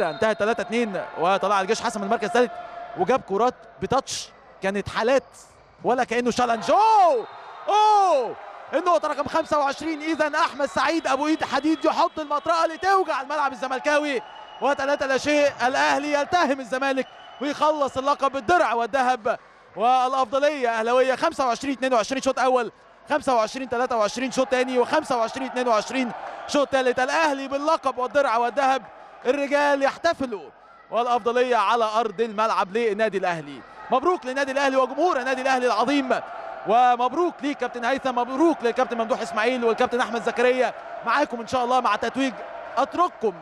كبيره، انتهت 3-2 وطلع الجيش حسم المركز الثالث وجاب كرات بتاتش كانت حالات ولا كانه شالنج. اوه النقطه رقم 25. اذا احمد سعيد ابو ايد حديد يحط المطرقه اللي توجع الملعب الزملكاوي، و3 لا شيء. الاهلي يلتهم الزمالك ويخلص اللقب بالدرع والذهب والافضليه اهلاويه. 25-22 شوط اول، 25-23 شوط ثاني، و25-22 شوط ثالث. الاهلي باللقب والدرع والذهب، الرجال يحتفلوا والافضليه على ارض الملعب للنادي الاهلي. مبروك للنادي الاهلي وجمهور النادي الاهلي العظيم، ومبروك ليك كابتن هيثم، مبروك للكابتن ممدوح اسماعيل والكابتن احمد زكريا. معاكم ان شاء الله مع التتويج اترككم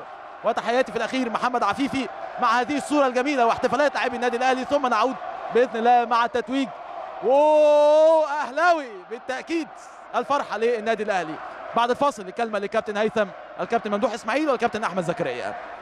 وتحياتي في الاخير محمد عفيفي مع هذه الصوره الجميله واحتفالات لاعبي النادي الاهلي، ثم نعود باذن الله مع التتويج. اهلاوي بالتاكيد، الفرحه للنادي الاهلي. بعد الفاصل الكلمه للكابتن هيثم، الكابتن ممدوح اسماعيل والكابتن احمد زكريا.